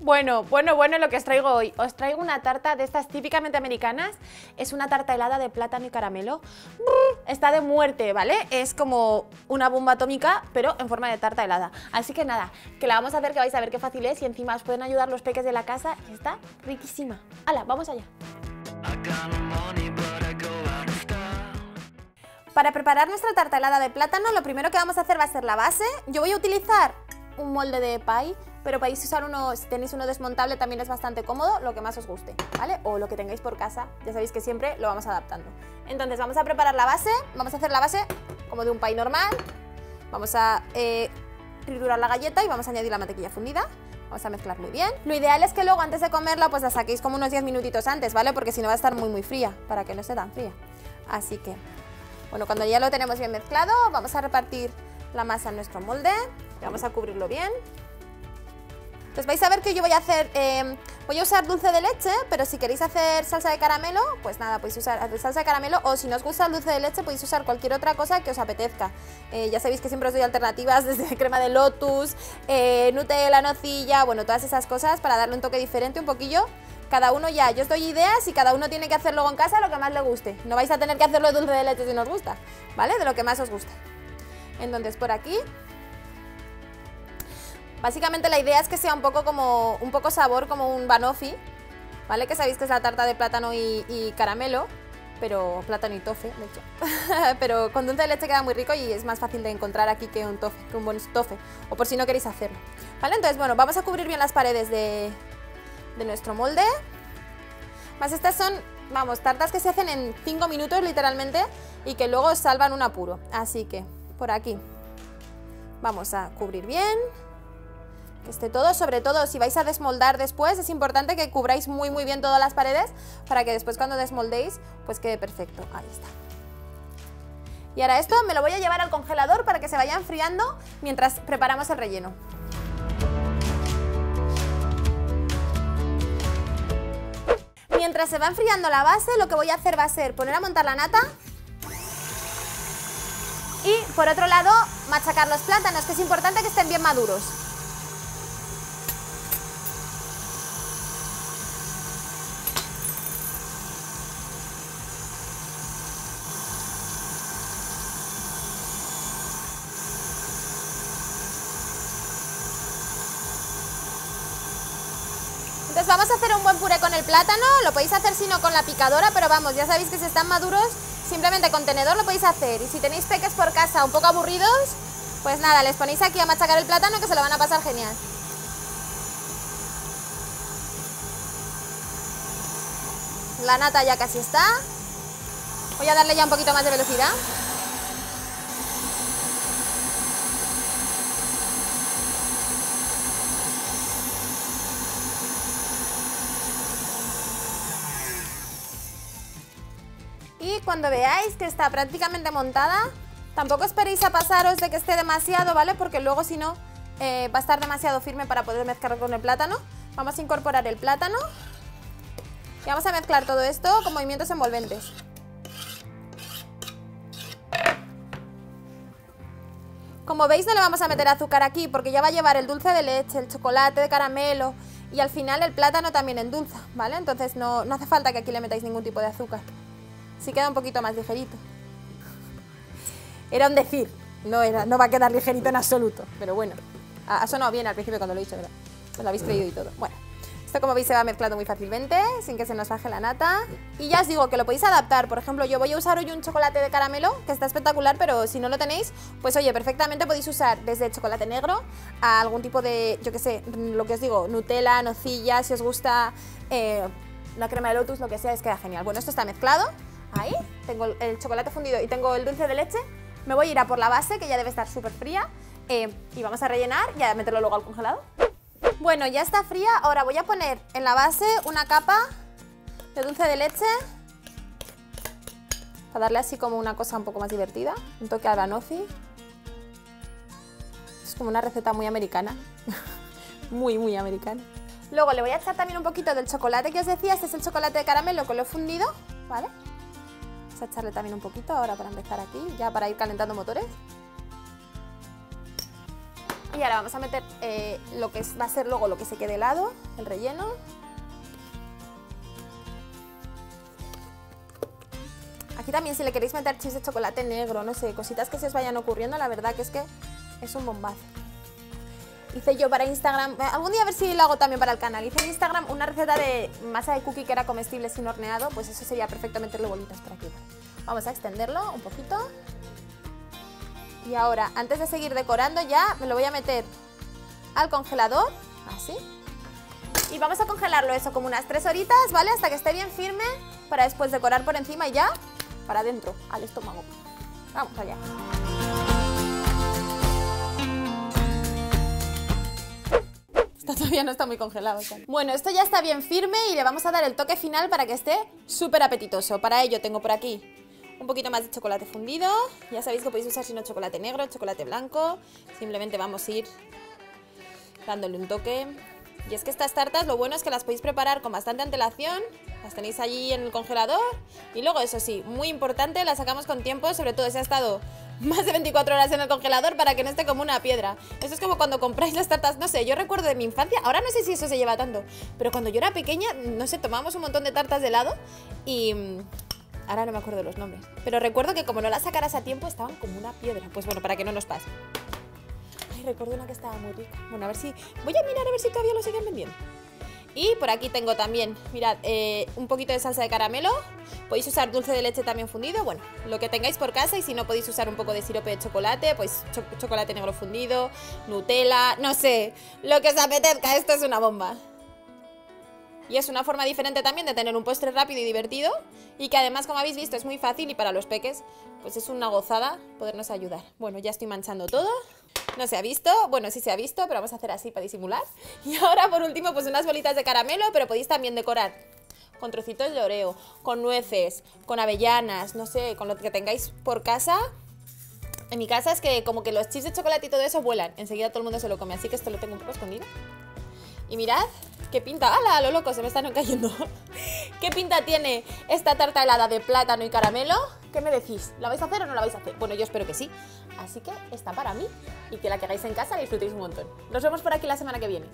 Bueno, lo que os traigo hoy. Os traigo una tarta de estas típicamente americanas. Es una tarta helada de plátano y caramelo. Está de muerte, ¿vale? Es como una bomba atómica, pero en forma de tarta helada. Así que nada, que la vamos a hacer, que vais a ver qué fácil es. Y encima os pueden ayudar los peques de la casa. Y está riquísima. ¡Hala, vamos allá! Para preparar nuestra tarta helada de plátano, lo primero que vamos a hacer va a ser la base. Yo voy a utilizar un molde de pie, pero podéis usar uno, si tenéis uno desmontable también es bastante cómodo, lo que más os guste, ¿vale? O lo que tengáis por casa, ya sabéis que siempre lo vamos adaptando. Entonces vamos a preparar la base, vamos a hacer la base como de un pie normal, vamos a triturar la galleta y vamos a añadir la mantequilla fundida. Vamos a mezclar muy bien. Lo ideal es que luego antes de comerla pues la saquéis como unos 10 minutitos antes, ¿vale? Porque si no va a estar muy fría, para que no esté tan fría. Así que, bueno, cuando ya lo tenemos bien mezclado, vamos a repartir la masa en nuestro molde. Vamos a cubrirlo bien. Entonces vais a ver que yo voy a hacer, voy a usar dulce de leche, pero si queréis hacer salsa de caramelo, pues nada, podéis usar salsa de caramelo, o si no os gusta el dulce de leche, podéis usar cualquier otra cosa que os apetezca. Ya sabéis que siempre os doy alternativas, desde crema de lotus, Nutella, nocilla, bueno, todas esas cosas para darle un toque diferente un poquillo. Cada uno ya, yo os doy ideas y cada uno tiene que hacer luego en casa lo que más le guste. No vais a tener que hacerlo de dulce de leche si no os gusta, ¿vale? De lo que más os guste. Entonces por aquí... Básicamente la idea es que sea un poco como un poco sabor como un banoffee, ¿vale? Que sabéis que es la tarta de plátano y caramelo, pero plátano y tofe, de hecho. Pero con dulce de leche queda muy rico y es más fácil de encontrar aquí que un tofe, que un buen tofe, o por si no queréis hacerlo. ¿Vale? Entonces, bueno, vamos a cubrir bien las paredes de nuestro molde. Más estas son, vamos, tartas que se hacen en 5 minutos literalmente y que luego salvan un apuro. Así que por aquí vamos a cubrir bien. Que esté todo, sobre todo si vais a desmoldar después, es importante que cubráis muy bien todas las paredes para que después cuando desmoldéis, pues quede perfecto. Ahí está. Y ahora esto me lo voy a llevar al congelador para que se vaya enfriando mientras preparamos el relleno. Mientras se va enfriando la base, lo que voy a hacer va a ser poner a montar la nata y, por otro lado, machacar los plátanos, que es importante que estén bien maduros. Entonces vamos a hacer un buen puré con el plátano, lo podéis hacer si no con la picadora, pero vamos, ya sabéis que si están maduros, simplemente con tenedor lo podéis hacer. Y si tenéis peques por casa un poco aburridos, pues nada, les ponéis aquí a machacar el plátano que se lo van a pasar genial. La nata ya casi está. Voy a darle ya un poquito más de velocidad. Y cuando veáis que está prácticamente montada, tampoco esperéis a pasaros de que esté demasiado, ¿vale? Porque luego si no va a estar demasiado firme para poder mezclar con el plátano. Vamos a incorporar el plátano y vamos a mezclar todo esto con movimientos envolventes. Como veis, no le vamos a meter azúcar aquí porque ya va a llevar el dulce de leche, el chocolate de caramelo y al final el plátano también endulza, ¿vale? Entonces no hace falta que aquí le metáis ningún tipo de azúcar. Sí queda un poquito más ligerito. Era un decir, no va a quedar ligerito en absoluto, pero bueno, ha sonado bien al principio cuando lo he dicho, ¿verdad? Os lo habéis creído y todo. Bueno, esto como veis se va mezclando muy fácilmente, sin que se nos baje la nata. Y ya os digo que lo podéis adaptar, por ejemplo, yo voy a usar hoy un chocolate de caramelo, que está espectacular, pero si no lo tenéis, pues oye, perfectamente podéis usar desde chocolate negro a algún tipo de, yo qué sé, lo que os digo, Nutella, nocilla, si os gusta la crema de lotus, lo que sea, es queda genial. Bueno, esto está mezclado. Ahí, tengo el chocolate fundido y tengo el dulce de leche. Me voy a ir a por la base, que ya debe estar súper fría, y vamos a rellenar y a meterlo luego al congelador. Bueno, ya está fría, ahora voy a poner en la base una capa de dulce de leche para darle así como una cosa un poco más divertida, un toque al banoffee. Es como una receta muy americana, muy americana. Luego le voy a echar también un poquito del chocolate que os decía, este es el chocolate de caramelo que lo he fundido, ¿vale? A echarle también un poquito ahora para empezar aquí, ya para ir calentando motores. Y ahora vamos a meter lo que va a ser luego lo que se quede helado, el relleno. Aquí también, si le queréis meter chips de chocolate negro, no sé, cositas que se os vayan ocurriendo, la verdad que es un bombazo. Hice yo para Instagram, algún día a ver si lo hago también para el canal, hice en Instagram una receta de masa de cookie que era comestible sin horneado, pues eso sería perfecto meterle bolitas por aquí. Vamos a extenderlo un poquito. Y ahora, antes de seguir decorando ya, me lo voy a meter al congelador, así. Y vamos a congelarlo eso como unas 3 horitas, ¿vale? Hasta que esté bien firme, para después decorar por encima y ya para adentro, al estómago. Vamos allá. Esto todavía no está muy congelado. Bueno, esto ya está bien firme y le vamos a dar el toque final para que esté súper apetitoso. Para ello tengo por aquí un poquito más de chocolate fundido. Ya sabéis que podéis usar si no chocolate negro, chocolate blanco. Simplemente vamos a ir dándole un toque. Y es que estas tartas lo bueno es que las podéis preparar con bastante antelación. Las tenéis allí en el congelador. Y luego, eso sí, muy importante, las sacamos con tiempo, sobre todo si ha estado más de 24 horas en el congelador para que no esté como una piedra. Eso es como cuando compráis las tartas, no sé, yo recuerdo de mi infancia, ahora no sé si eso se lleva tanto, pero cuando yo era pequeña, no sé, tomábamos un montón de tartas de helado y ahora no me acuerdo los nombres. Pero recuerdo que como no las sacaras a tiempo estaban como una piedra, pues bueno, para que no nos pase. Ay, recuerdo una que estaba muy rica. Bueno, a ver si, voy a mirar a ver si todavía lo siguen vendiendo. Y por aquí tengo también, mirad, un poquito de salsa de caramelo. Podéis usar dulce de leche también fundido, bueno, lo que tengáis por casa. Y si no, podéis usar un poco de sirope de chocolate, pues chocolate negro fundido, Nutella, no sé, lo que os apetezca. Esto es una bomba. Y es una forma diferente también de tener un postre rápido y divertido. Y que además, como habéis visto, es muy fácil y para los peques, pues es una gozada podernos ayudar. Bueno, ya estoy manchando todo. No se ha visto, bueno, sí se ha visto, pero vamos a hacer así para disimular. Y ahora, por último, pues unas bolitas de caramelo, pero podéis también decorar con trocitos de Oreo, con nueces, con avellanas, no sé, con lo que tengáis por casa. En mi casa es que como que los chips de chocolate y todo eso vuelan, enseguida todo el mundo se lo come, así que esto lo tengo un poco escondido. Y mirad qué pinta, ¡hala, a lo loco! Se me están cayendo. ¿Qué pinta tiene esta tarta helada de plátano y caramelo? ¿Qué me decís? ¿La vais a hacer o no la vais a hacer? Bueno, yo espero que sí. Así que está para mí y que la que hagáis en casa la disfrutéis un montón. Nos vemos por aquí la semana que viene.